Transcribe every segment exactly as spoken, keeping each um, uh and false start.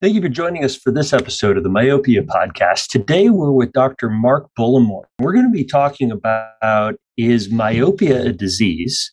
Thank you for joining us for this episode of the Myopia Podcast. Today, we're with Doctor Mark Bullimore. We're going to be talking about, is myopia a disease?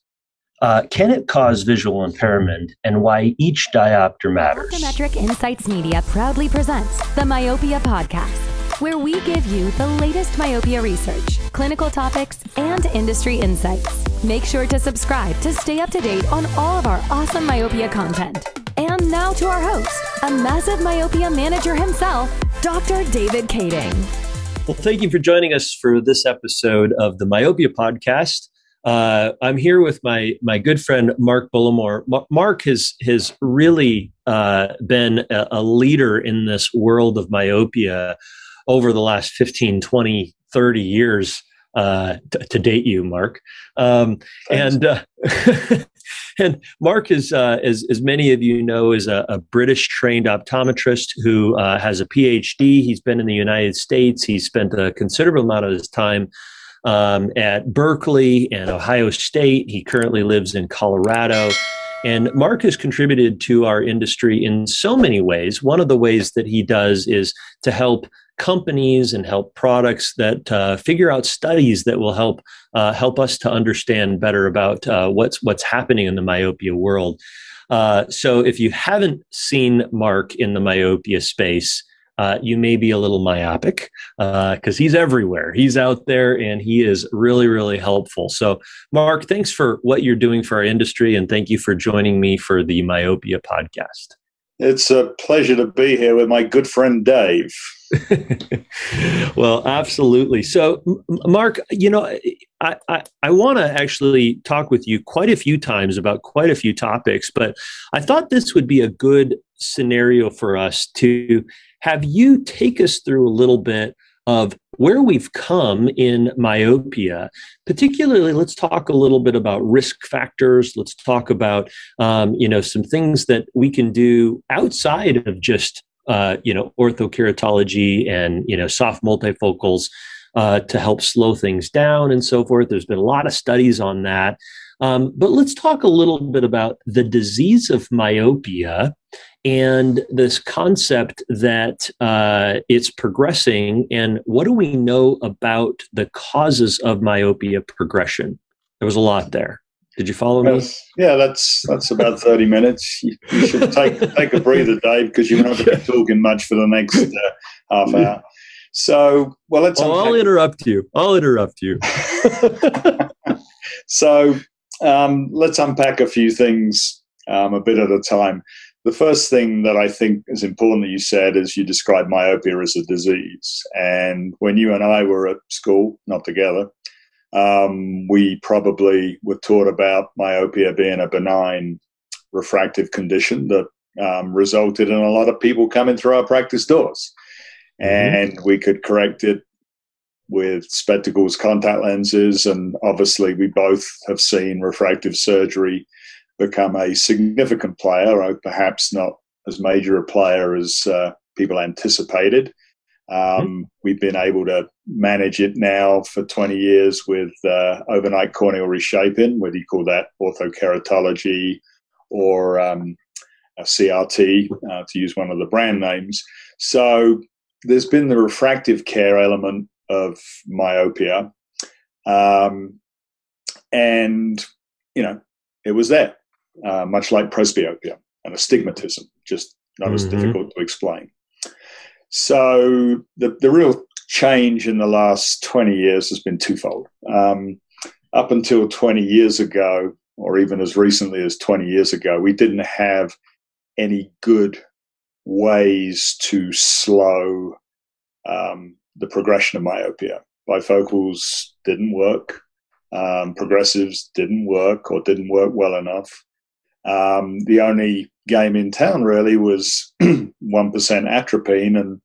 Uh, can it cause visual impairment, and why each diopter matters? Optometric Insights Media proudly presents the Myopia Podcast, where we give you the latest myopia research, clinical topics, and industry insights. Make sure to subscribe to stay up to date on all of our awesome myopia content. And now to our host, a massive myopia manager himself, Doctor David Kading. Well, thank you for joining us for this episode of the Myopia Podcast. Uh, I'm here with my my good friend, Mark Bullimore. M- Mark has, has really uh, been a, a leader in this world of myopia over the last fifteen, twenty, thirty years uh, t- to date you, Mark. Um, and... Uh, And Mark is, uh, is, as many of you know, is a, a British-trained optometrist who uh, has a P H D. He's been in the United States. He's spent a considerable amount of his time um, at Berkeley and Ohio State. He currently lives in Colorado. And Mark has contributed to our industry in so many ways. One of the ways that he does is to help companies and help products that uh, figure out studies that will help uh, help us to understand better about uh, what's what's happening in the myopia world. Uh, so if you haven't seen Mark in the myopia space, uh, you may be a little myopic because uh, he's everywhere. He's out there and he is really, really helpful. So Mark, thanks for what you're doing for our industry, and thank you for joining me for the Myopia Podcast. It's a pleasure to be here with my good friend Dave. Well, absolutely. So, Mark, you know, I, I, I want to actually talk with you quite a few times about quite a few topics, but I thought this would be a good scenario for us to have you take us through a little bit of where we've come in myopia. Particularly, let's talk a little bit about risk factors. Let's talk about, um, you know, some things that we can do outside of just Uh, you know, orthokeratology and, you know, soft multifocals uh, to help slow things down and so forth. There's been a lot of studies on that. Um, but let's talk a little bit about the disease of myopia and this concept that uh, it's progressing. And what do we know about the causes of myopia progression? There was a lot there. Did you follow me? Yeah, that's that's about thirty minutes. You, you should take take a breather, Dave, because you're not going to be talking much for the next uh, half hour. So, well, let's. Oh, I'll interrupt you. I'll interrupt you. So, um, let's unpack a few things um, a bit at a time. The first thing that I think is important that you said is you described myopia as a disease. And when you and I were at school, not together, Um, we probably were taught about myopia being a benign refractive condition that um, resulted in a lot of people coming through our practice doors. And mm-hmm. we could correct it with spectacles, contact lenses, and obviously we both have seen refractive surgery become a significant player, or perhaps not as major a player as uh, people anticipated. Um, we've been able to manage it now for twenty years with uh, overnight corneal reshaping, whether you call that orthokeratology or um, a C R T, uh, to use one of the brand names. So there's been the refractive care element of myopia. Um, and, you know, it was there, uh, much like presbyopia and astigmatism, just not mm-hmm. as difficult to explain. So the, the real change in the last twenty years has been twofold. Um, up until twenty years ago, or even as recently as twenty years ago, we didn't have any good ways to slow um, the progression of myopia. Bifocals didn't work. Um, progressives didn't work or didn't work well enough. Um, the only game in town really was one percent atropine, and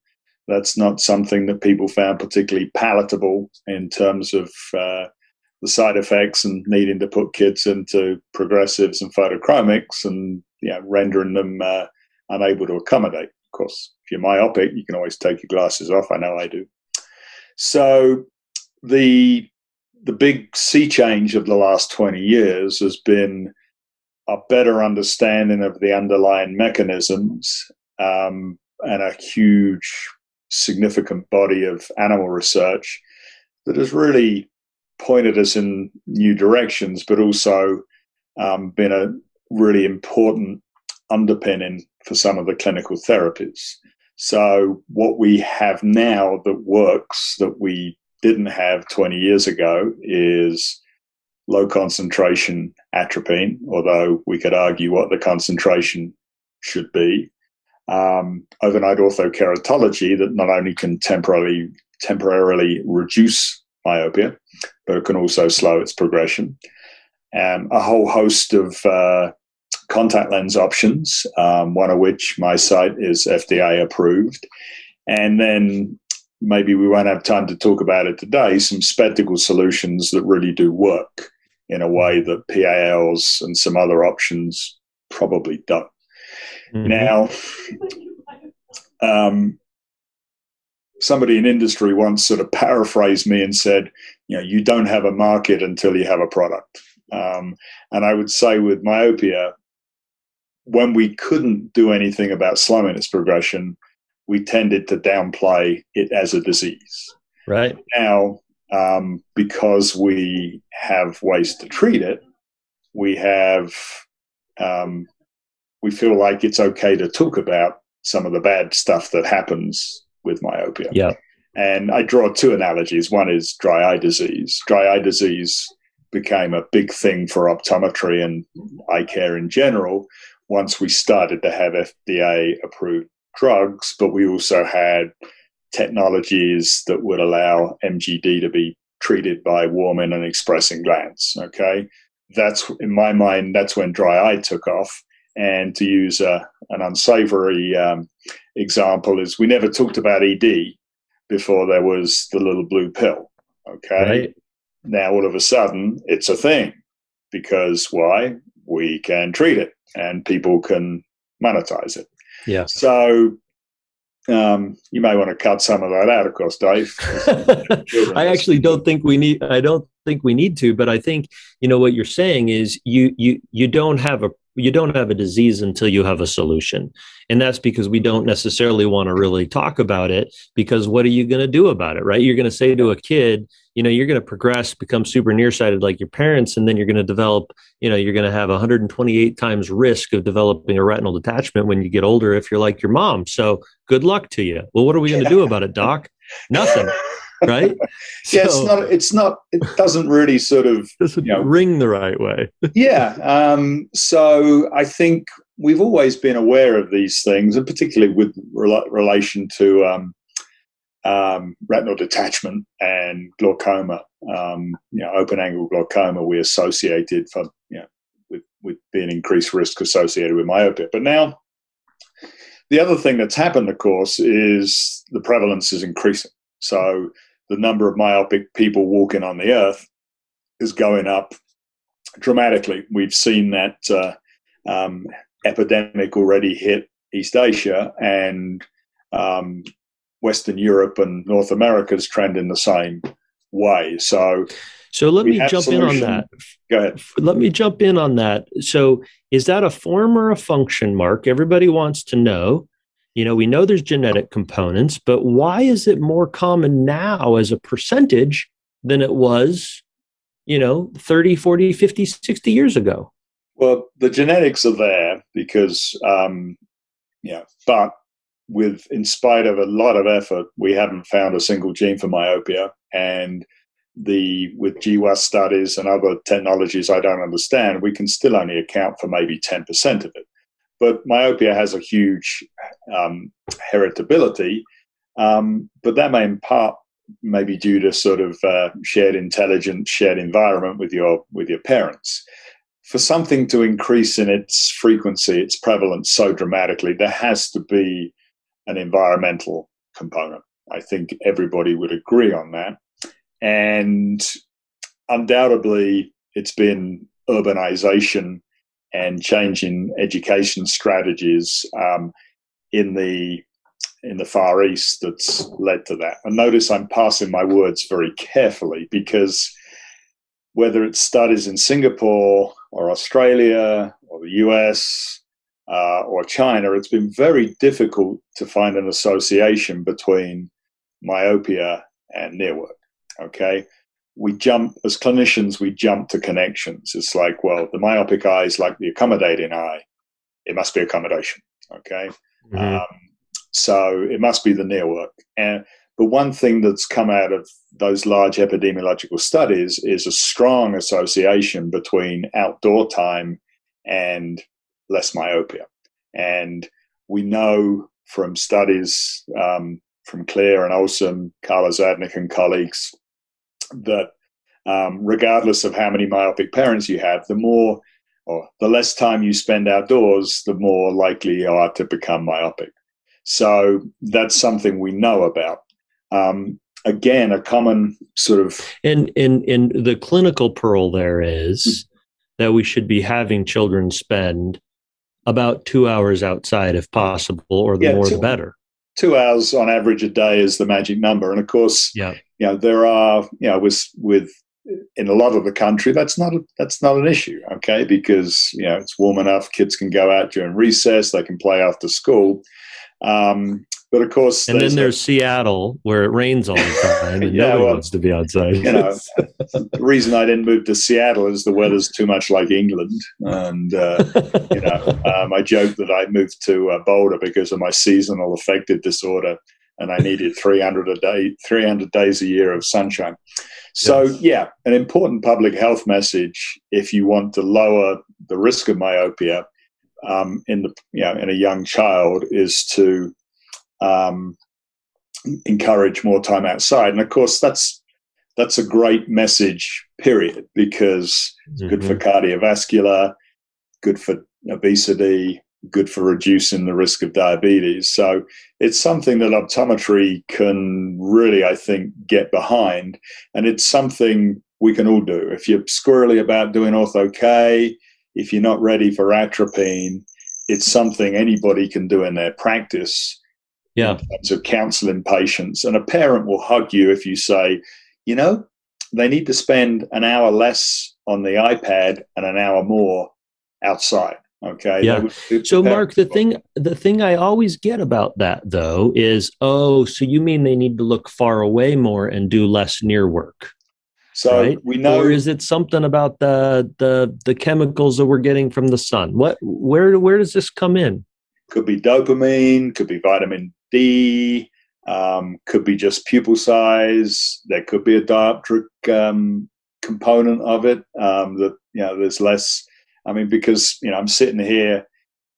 that's not something that people found particularly palatable in terms of uh, the side effects and needing to put kids into progressives and photochromics and you know, rendering them uh, unable to accommodate. Of course, if you're myopic, you can always take your glasses off. I know I do. So the the big sea change of the last twenty years has been a better understanding of the underlying mechanisms, um, and a huge, significant body of animal research that has really pointed us in new directions, but also um, been a really important underpinning for some of the clinical therapies. So what we have now that works that we didn't have twenty years ago is low concentration atropine, although we could argue what the concentration should be. Um, overnight orthokeratology that not only can temporarily temporarily reduce myopia, but it can also slow its progression. Um, a whole host of uh, contact lens options, um, one of which MiSight is F D A approved. And then maybe we won't have time to talk about it today, some spectacle solutions that really do work in a way that P A Ls and some other options probably don't. Mm-hmm. Now, um, somebody in industry once sort of paraphrased me and said, you know, you don't have a market until you have a product. Um, and I would say with myopia, when we couldn't do anything about slowing its progression, we tended to downplay it as a disease. Right. Now, um, because we have ways to treat it, we have, um, we feel like it's okay to talk about some of the bad stuff that happens with myopia. Yeah. And I draw two analogies. One is dry eye disease. Dry eye disease became a big thing for optometry and eye care in general once we started to have F D A-approved drugs, but we also had technologies that would allow M G D to be treated by warming and expressing glands, okay? That's, in my mind, that's when dry eye took off. And to use a, an unsavory um, example is we never talked about E D before there was the little blue pill, okay? Right. Now, all of a sudden, it's a thing because why? We can treat it and people can monetize it. Yeah. So um, you may want to cut some of that out, of course, Dave. I actually don't think we need, I don't think we need to, but I think, you know, what you're saying is you, you, you don't have a, you don't have a disease until you have a solution. And that's because we don't necessarily want to really talk about it because what are you going to do about it, right? You're going to say to a kid, you know, you're going to progress, become super nearsighted like your parents, and then you're going to develop, you know, you're going to have one hundred twenty-eight times risk of developing a retinal detachment when you get older if you're like your mom. So good luck to you. Well, what are we going to do about it, doc? Nothing. Right? Yeah, so, it's not, it's not, it doesn't really sort of doesn't you know, ring the right way. Yeah. Um, so I think we've always been aware of these things, and particularly with re relation to um, um, retinal detachment and glaucoma, um, you know, open angle glaucoma, we associated for, you know, with, with being increased risk associated with myopia. But now the other thing that's happened, of course, is the prevalence is increasing. So the number of myopic people walking on the earth is going up dramatically. We've seen that uh, um, epidemic already hit East Asia, and um, Western Europe and North America is trending the same way. So, so let me jump in on that. Go ahead. Let me jump in on that. So is that a form or a function, Mark? Everybody wants to know. You know, we know there's genetic components, but why is it more common now as a percentage than it was, you know, thirty, forty, fifty, sixty years ago? Well, the genetics are there because, um, yeah, but with, in spite of a lot of effort, we haven't found a single gene for myopia. And the, with G W A S studies and other technologies I don't understand, we can still only account for maybe ten percent of it. But myopia has a huge um, heritability, um, but that may in part may be due to sort of uh, shared intelligence, shared environment with your with your parents. For something to increase in its frequency, its prevalence so dramatically, there has to be an environmental component. I think everybody would agree on that, and undoubtedly, it's been urbanization and changing education strategies um, in the in the Far East that's led to that. And notice I'm passing my words very carefully because whether it's studies in Singapore or Australia or the U S, uh, or China, it's been very difficult to find an association between myopia and near work. Okay. We jump, as clinicians, we jump to connections. It's like, well, the myopic eye is like the accommodating eye. It must be accommodation. Okay. Mm-hmm. Um, so it must be the near work. And, but one thing that's come out of those large epidemiological studies is a strong association between outdoor time and less myopia. And we know from studies um, from Claire and Olson, Carla Zadnick and colleagues, that um, regardless of how many myopic parents you have, the more or the less time you spend outdoors, the more likely you are to become myopic. So that's something we know about. Um, again, a common sort of... And, and, and the clinical pearl there is that we should be having children spend about two hours outside if possible, or the yeah, more two, the better. Two hours on average a day is the magic number. And of course, yeah. you know, there are, you know, with, with in a lot of the country, that's not, a, that's not an issue, okay? Because, you know, it's warm enough, kids can go out during recess, they can play after school. Um, but of course, and there's then there's a, Seattle where it rains all the time and yeah, nobody well, wants to be outside. You know, the reason I didn't move to Seattle is the weather's too much like England, and uh, you know, um, I joke that I moved to uh, Boulder because of my seasonal affective disorder, and I needed three hundred a day, three hundred days a year of sunshine. So yes. yeah, an important public health message if you want to lower the risk of myopia. Um, in the you know, in a young child is to um, encourage more time outside, and of course that's that's a great message. Period, because it's good mm-hmm. for cardiovascular, good for obesity, good for reducing the risk of diabetes. So it's something that optometry can really, I think, get behind, and it's something we can all do. If you're squirrely about doing ortho K, if you're not ready for atropine, it's something anybody can do in their practice. Yeah. In terms of counseling patients. And a parent will hug you if you say, you know, they need to spend an hour less on the iPad and an hour more outside. Okay. Yeah. So Mark, the thing the thing I always get about that though is, oh, so you mean they need to look far away more and do less near work. So right? we know, or is it something about the, the the chemicals that we're getting from the sun? What where where does this come in? Could be dopamine, could be vitamin D, um, could be just pupil size. There could be a dioptric um, component of it. Um, that you know, there's less. I mean, because you know, I'm sitting here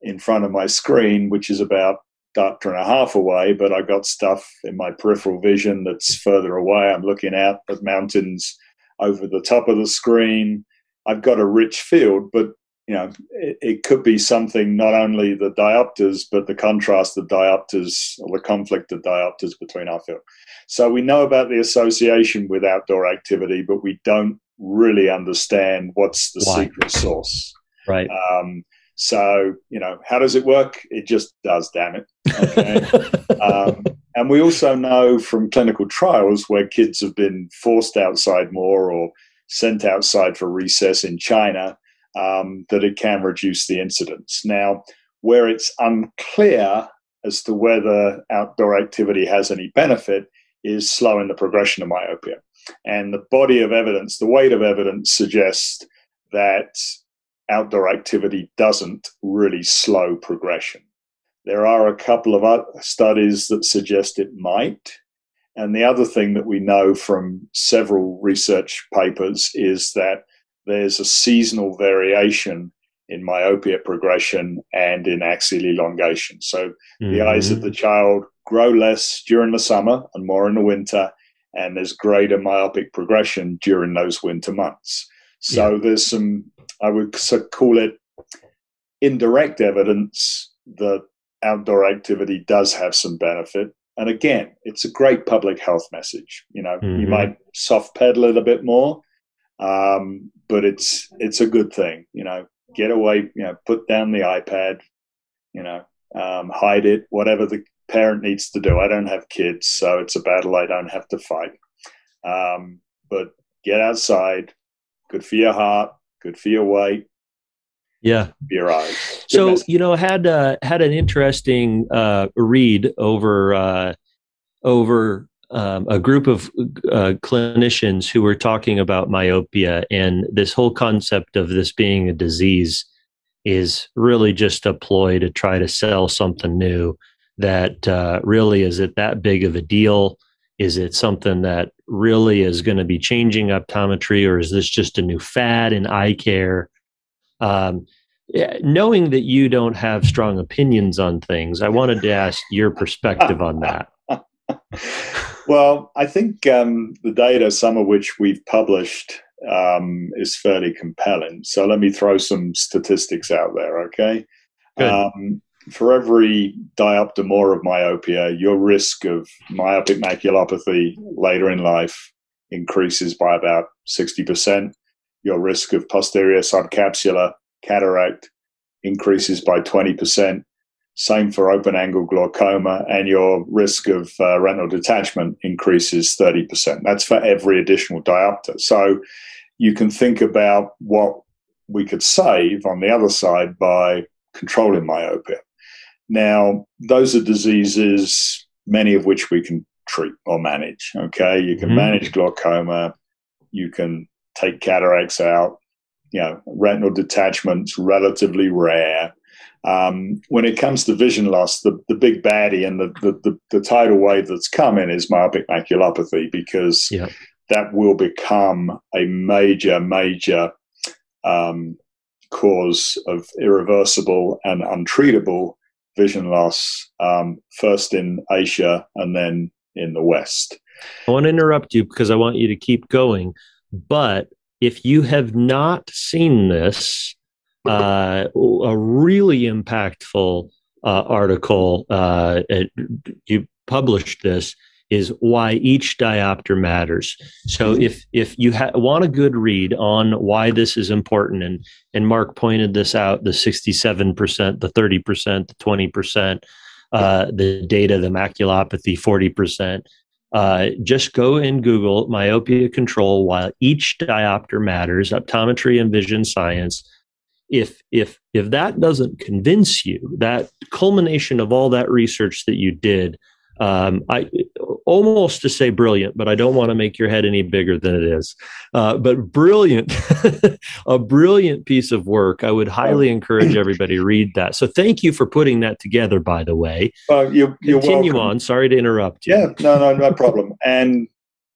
in front of my screen, which is about diopter and a half away, but I've got stuff in my peripheral vision that's further away. I'm looking out at mountains over the top of the screen. I've got a rich field, but you know, it, it could be something, not only the diopters, but the contrast of diopters or the conflict of diopters between our field. So we know about the association with outdoor activity, but we don't really understand what's the Why? secret sauce. Right. Um, so, you know, how does it work? It just does, damn it. Okay. um, and we also know from clinical trials where kids have been forced outside more or sent outside for recess in China, um, that it can reduce the incidence. Now, where it's unclear as to whether outdoor activity has any benefit is slowing the progression of myopia. And the body of evidence, the weight of evidence suggests that outdoor activity doesn't really slow progression. There are a couple of other studies that suggest it might. And the other thing that we know from several research papers is that there's a seasonal variation in myopia progression and in axial elongation. So mm-hmm. the eyes of the child grow less during the summer and more in the winter, and there's greater myopic progression during those winter months. So yeah. there's some, I would call it indirect evidence that outdoor activity does have some benefit. And again, it's a great public health message. You know, mm-hmm. you might soft pedal it a bit more, um, but it's it's a good thing. You know, get away, you know, put down the iPad, you know, um, hide it, whatever the parent needs to do. I don't have kids, so it's a battle I don't have to fight. Um, but get outside, good for your heart, good for your weight, yeah. your eyes. So, message. you know, had uh, had an interesting uh, read over uh, over um, a group of uh, clinicians who were talking about myopia, and this whole concept of this being a disease is really just a ploy to try to sell something new. That uh, really, is it that big of a deal? Is it something that really is going to be changing optometry, or is this just a new fad in eye care? Um, knowing that you don't have strong opinions on things, I wanted to ask your perspective on that. Well, I think um, the data, some of which we've published, um, is fairly compelling. So let me throw some statistics out there, okay? Good. Um, for every diopter more of myopia, your risk of myopic maculopathy later in life increases by about sixty percent. Your risk of posterior subcapsular cataract increases by twenty percent. Same for open-angle glaucoma, and your risk of uh, retinal detachment increases thirty percent. That's for every additional diopter. So you can think about what we could save on the other side by controlling myopia. Now, those are diseases, many of which we can treat or manage, okay? You can mm-hmm. manage glaucoma, you can take cataracts out, you know, retinal detachment's relatively rare. Um, when it comes to vision loss, the, the big baddie and the, the, the, the tidal wave that's coming is myopic maculopathy, because yeah. that will become a major, major um, cause of irreversible and untreatable vision loss, um, first in Asia and then in the West. I want to interrupt you because I want you to keep going. But if you have not seen this, uh, a really impactful uh, article, uh, it, you published this, is Why Each Diopter Matters. So if if you ha- want a good read on why this is important, and and Mark pointed this out, the sixty-seven percent, the thirty percent, the twenty percent, uh, the data, the maculopathy, forty percent, Uh, just go and Google myopia control while each diopter matters, optometry and vision science. If, if, if that doesn't convince you, that culmination of all that research that you did, um, I almost to say brilliant, but I don't want to make your head any bigger than it is, uh, but brilliant, a brilliant piece of work. I would highly encourage everybody to read that. So thank you for putting that together, by the way. Uh, you're, you're Continue welcome. on. Sorry to interrupt you. Yeah, no, no, no problem. And,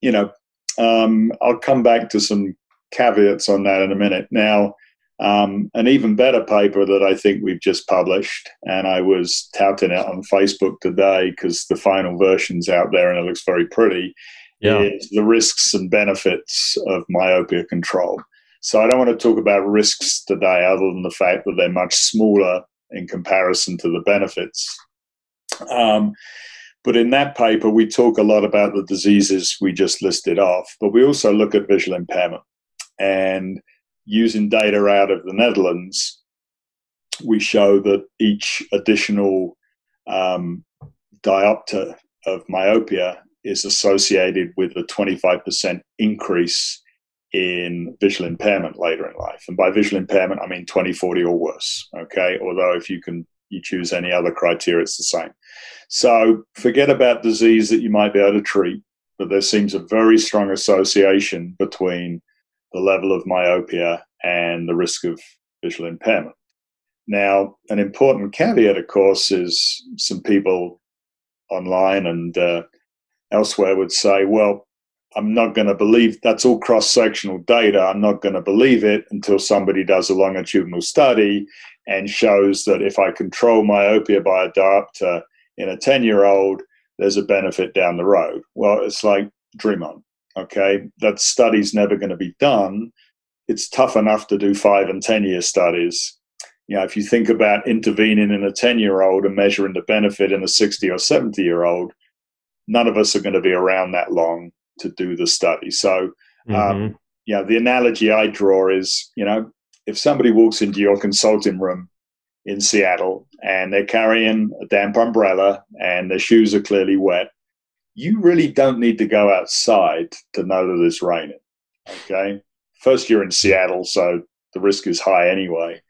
you know, um, I'll come back to some caveats on that in a minute. Now, Um, an even better paper that I think we've just published, and I was touting it on Facebook today because the final version's out there and it looks very pretty, yeah. is the risks and benefits of myopia control. So I don't want to talk about risks today other than the fact that they're much smaller in comparison to the benefits. Um, but in that paper, we talk a lot about the diseases we just listed off, but we also look at visual impairment. And using data out of the Netherlands, we show that each additional um, diopter of myopia is associated with a twenty-five percent increase in visual impairment later in life. And by visual impairment, I mean twenty forty or worse, okay? Although if you can you choose any other criteria, it's the same. So forget about disease that you might be able to treat, but there seems a very strong association between the level of myopia and the risk of visual impairment. Now, an important caveat, of course, is some people online and uh, elsewhere would say, well, I'm not going to believe that's all cross-sectional data. I'm not going to believe it until somebody does a longitudinal study and shows that if I control myopia by a diopter in a ten-year-old, there's a benefit down the road. Well, it's like, dream on. Okay, that study's never going to be done. It's tough enough to do five and ten-year studies. You know, if you think about intervening in a ten-year-old and measuring the benefit in a sixty or seventy-year-old, none of us are going to be around that long to do the study. So, um, mm-hmm. you know, the analogy I draw is, you know, if somebody walks into your consulting room in Seattle and they're carrying a damp umbrella and their shoes are clearly wet, you really don't need to go outside to know that it's raining, okay? First, you're in Seattle, so the risk is high anyway.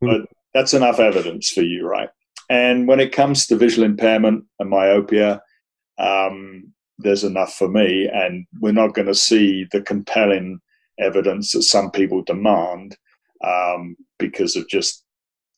But that's enough evidence for you, right? And when it comes to visual impairment and myopia, um, there's enough for me, and we're not going to see the compelling evidence that some people demand um, because of just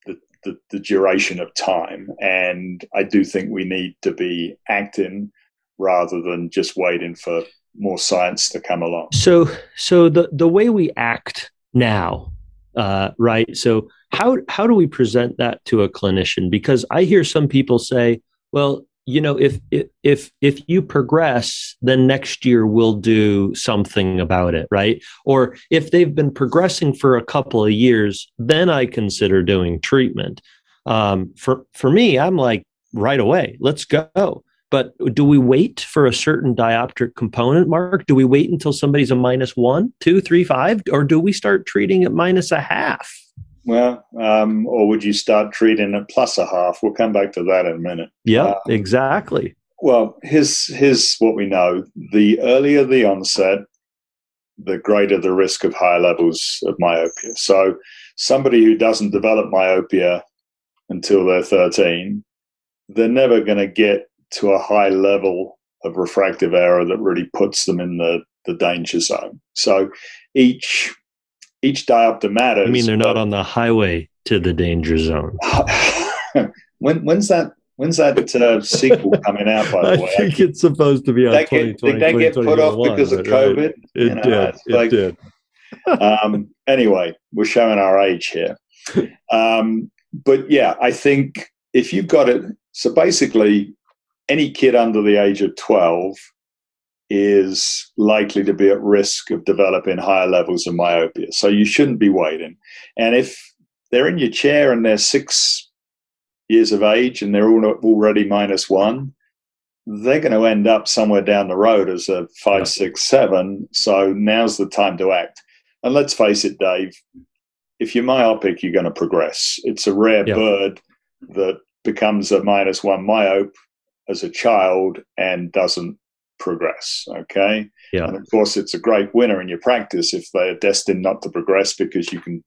the, the, the duration of time. And I do think we need to be acting rather than just waiting for more science to come along. So, so the, the way we act now, uh, right? So how, how do we present that to a clinician? Because I hear some people say, well, you know, if, if, if you progress, then next year we'll do something about it, right? Or if they've been progressing for a couple of years, then I consider doing treatment. Um, for, for me, I'm like, right away, let's go. But do we wait for a certain dioptric component, Mark? Do we wait until somebody's a minus one, two, three, five, or do we start treating at minus a half? Well, um, or would you start treating at plus a half? We'll come back to that in a minute. Yeah, uh, exactly. Well, here's, here's what we know. The earlier the onset, the greater the risk of higher levels of myopia. So somebody who doesn't develop myopia until they're thirteen, they're never going to get to a high level of refractive error that really puts them in the, the danger zone. So each... Each diopter matters. I mean, they're not on the highway to the danger zone. when, when's that? When's that uh, sequel coming out? By the way, I think it's supposed to be on twenty twenty. Did they get put off because of COVID? It did. It did. um, anyway, we're showing our age here. Um, but yeah, I think if you've got it, so basically, any kid under the age of twelve is likely to be at risk of developing higher levels of myopia. So you shouldn't be waiting. And if they're in your chair and they're six years of age and they're all already minus one, they're going to end up somewhere down the road as a five, yeah. six, seven. So now's the time to act. And let's face it, Dave, if you're myopic, you're going to progress. It's a rare yeah. bird that becomes a minus one myope as a child and doesn't progress. Okay. Yeah. And of course, it's a great winner in your practice if they are destined not to progress, because you can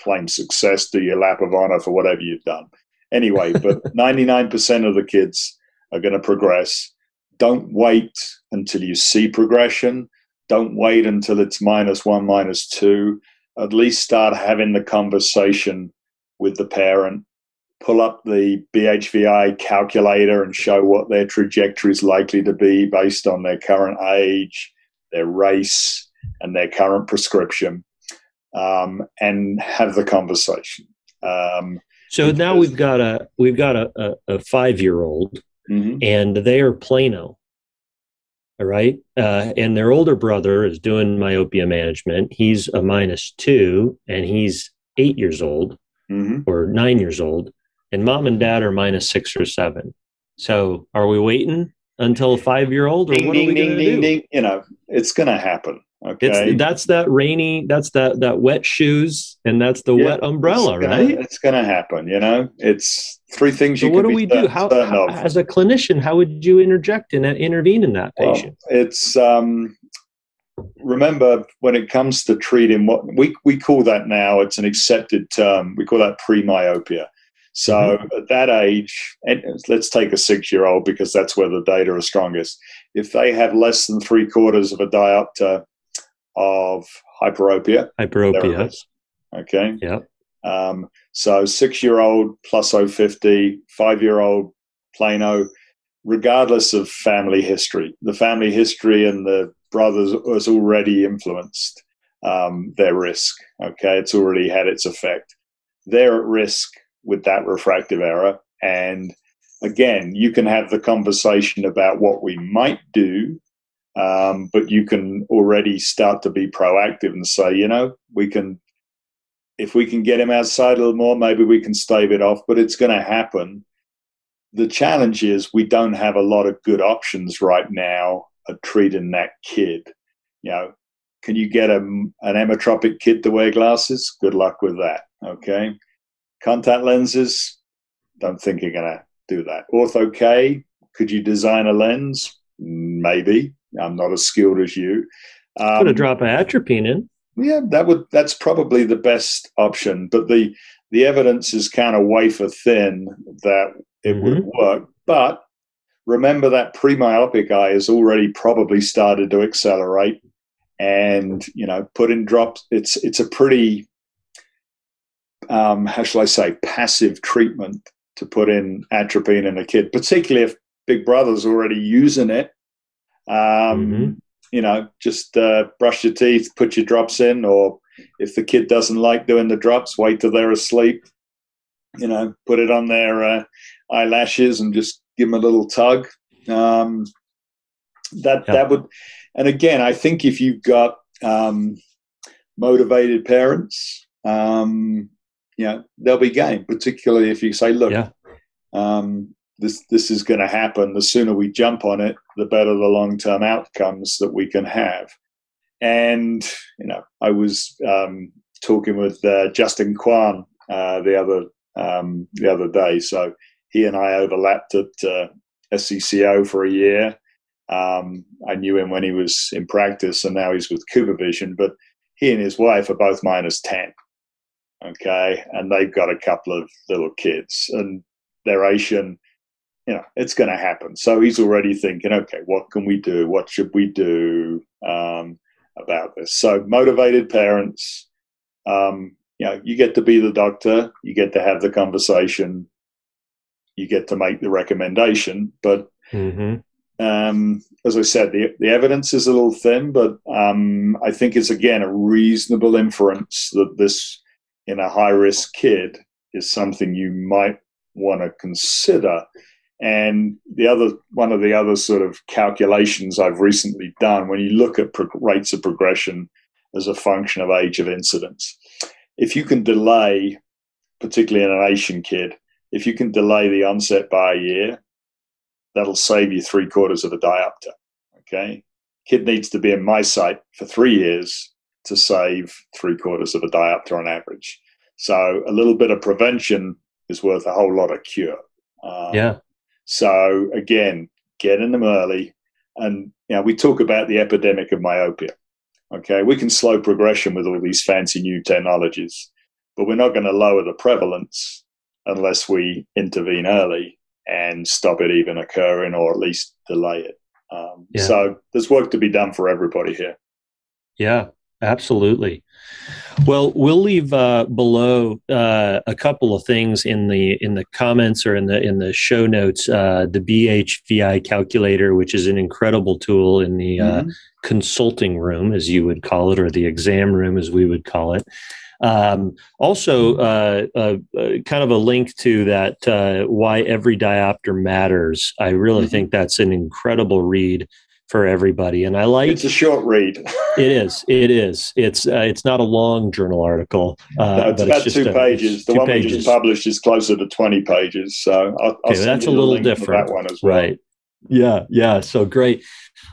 claim success, do your lap of honor for whatever you've done. Anyway, but ninety-nine percent of the kids are going to progress. Don't wait until you see progression. Don't wait until it's minus one, minus two. At least start having the conversation with the parent. Pull up the B H V I calculator and show what their trajectory is likely to be based on their current age, their race, and their current prescription, um, and have the conversation. Um, so now we've got a we've got a, a, a five-year-old, mm-hmm. and they are Plano, all right? Uh, and their older brother is doing myopia management. He's a minus two, and he's eight years old mm-hmm. or nine years old. And mom and dad are minus six or seven. So are we waiting until a five-year-old? Or ding, what are we ding, gonna ding, do? Ding, you know, it's going to happen. Okay, it's, that's that rainy, that's that that wet shoes, and that's the yeah, wet umbrella, it's gonna, right? It's going to happen, you know. It's three things so you what can do we certain, do? How, how as a clinician, how would you interject and intervene in that patient? Well, it's um, remember when it comes to treating what we we call that now. It's an accepted term. We call that pre-myopia. So mm-hmm. at that age, and let's take a six-year-old because that's where the data are strongest. If they have less than three quarters of a diopter of hyperopia, hyperopia, okay, yeah. Um, so six-year-old plus oh fifty, five-year-old Plano, regardless of family history, the family history and the brothers has already influenced um, their risk. Okay, it's already had its effect. They're at risk with that refractive error. And again, you can have the conversation about what we might do, um, but you can already start to be proactive and say, you know, we can, if we can get him outside a little more, maybe we can stave it off, but it's going to happen. The challenge is we don't have a lot of good options right now at treating that kid. You know, can you get a, an emmetropic kid to wear glasses? Good luck with that, okay? Contact lenses, don't think you're going to do that. Ortho K, could you design a lens? Maybe. I'm not as skilled as you. Um, Put a drop of atropine in. Yeah, that would. That's probably the best option. But the the evidence is kind of wafer thin that it mm-hmm. would work. But remember that pre-myopic eye has already probably started to accelerate, and, you know, put in drops. It's, it's a pretty, um, how shall I say, passive treatment to put in atropine in a kid, particularly if Big Brother's already using it. Um, mm-hmm. You know, just uh, brush your teeth, put your drops in, or if the kid doesn't like doing the drops, wait till they're asleep. You know, put it on their uh, eyelashes and just give them a little tug. Um, that yeah. that would, and again, I think if you've got um, motivated parents, um, you know, they'll be game. Particularly if you say, look, yeah. um, this this is going to happen. The sooner we jump on it, the better the long term outcomes that we can have. And, you know, I was um, talking with uh, Justin Kwan uh, the other um, the other day. So he and I overlapped at uh, S C C O for a year. Um, I knew him when he was in practice, and now he's with CooperVision. But he and his wife are both minus ten, okay? And they've got a couple of little kids, and they're Asian. You know, it's going to happen. So he's already thinking, okay, what can we do? What should we do um, about this? So motivated parents, um, you know, you get to be the doctor, you get to have the conversation, you get to make the recommendation. But mm-hmm. um, as I said, the, the evidence is a little thin, but um, I think it's, again, a reasonable inference that this, in a high-risk kid, is something you might want to consider. And the other, one of the other sort of calculations I've recently done, when you look at pro- rates of progression as a function of age of incidence, if you can delay, particularly in an Asian kid, if you can delay the onset by a year, that'll save you three quarters of a diopter. Okay, kid needs to be in MiSight for three years to save three quarters of a diopter on average. So a little bit of prevention is worth a whole lot of cure. Um, yeah. So, again, get in them early. And, you know, we talk about the epidemic of myopia. Okay, we can slow progression with all these fancy new technologies, but we're not going to lower the prevalence unless we intervene early and stop it even occurring, or at least delay it. Um, yeah. So there's work to be done for everybody here. Yeah, absolutely. Well, we'll leave uh, below uh, a couple of things in the in the comments or in the in the show notes. Uh, the B H V I calculator, which is an incredible tool in the mm-hmm. uh, consulting room, as you would call it, or the exam room, as we would call it. Um, also, uh, uh, kind of a link to that, uh, why every diopter matters. I really mm-hmm. think that's an incredible read for everybody. And I like, it's a short read. It is. It is. It's, uh, it's not a long journal article. Uh, no, it's but about it's just two a, pages. The two one pages. We just published is closer to twenty pages. So I'll, I'll okay, send that's you a little link different. That one as well. Right. Yeah. Yeah. So great.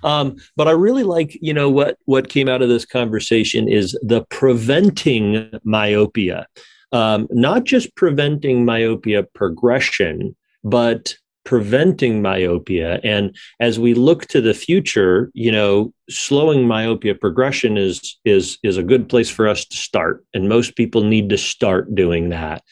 Um, but I really like, you know, what, what came out of this conversation is the preventing myopia, um, not just preventing myopia progression, but preventing myopia. And as we look to the future, you know, slowing myopia progression is is is a good place for us to start. And most people need to start doing that.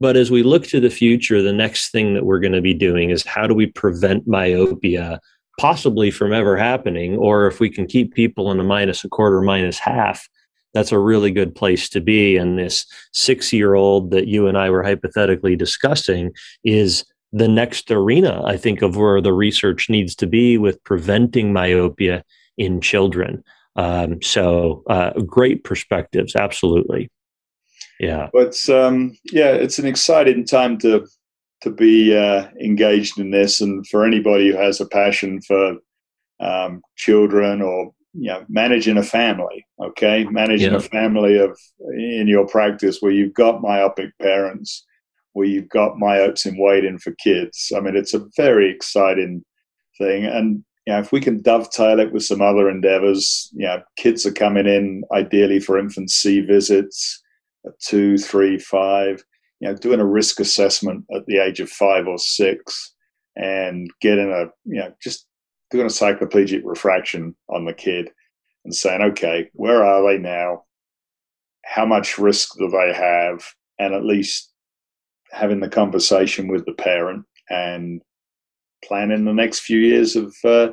But as we look to the future, the next thing that we're going to be doing is, how do we prevent myopia possibly from ever happening? Or if we can keep people in a minus a quarter, minus half, that's a really good place to be. And this six-year-old that you and I were hypothetically discussing is the next arena, I think, of where the research needs to be with preventing myopia in children. Um, so uh, great perspectives. Absolutely. Yeah. But um, yeah, it's an exciting time to, to be uh, engaged in this. And for anybody who has a passion for um, children, or, you know, managing a family, okay, managing yeah. a family of in your practice where you've got myopic parents, where you've got myopes in waiting for kids. I mean, it's a very exciting thing. And, you know, if we can dovetail it with some other endeavors, you know, kids are coming in ideally for infancy visits at two, three, five, you know, doing a risk assessment at the age of five or six and getting a, you know, just doing a cycloplegic refraction on the kid and saying, okay, where are they now? How much risk do they have? and at least having the conversation with the parent and planning the next few years of uh,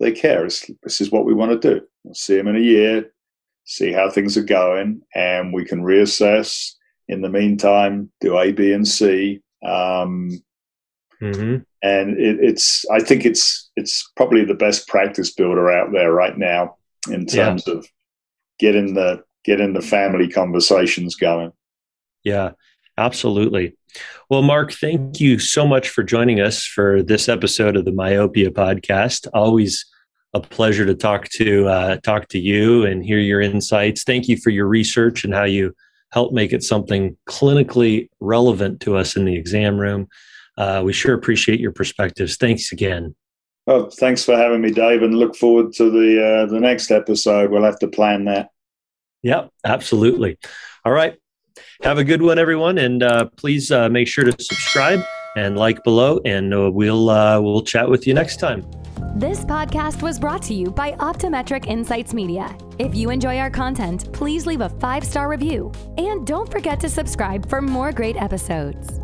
their care. It's, this is what we want to do. We'll see them in a year, see how things are going, and we can reassess. In the meantime, do A, B, and C. Um, mm-hmm. And it, it's, I think it's, it's probably the best practice builder out there right now in terms yeah. of getting the, getting the family conversations going. Yeah, absolutely. Well, Mark, thank you so much for joining us for this episode of the Myopia Podcast. Always a pleasure to talk to, uh, talk to you and hear your insights. Thank you for your research and how you help make it something clinically relevant to us in the exam room. Uh, we sure appreciate your perspectives. Thanks again. Well, thanks for having me, Dave, and look forward to the, uh, the next episode. We'll have to plan that. Yep, absolutely. All right. Have a good one, everyone. And uh, please uh, make sure to subscribe and like below, and uh, we'll, uh, we'll chat with you next time. This podcast was brought to you by Optometric Insights Media. If you enjoy our content, please leave a five-star review. And don't forget to subscribe for more great episodes.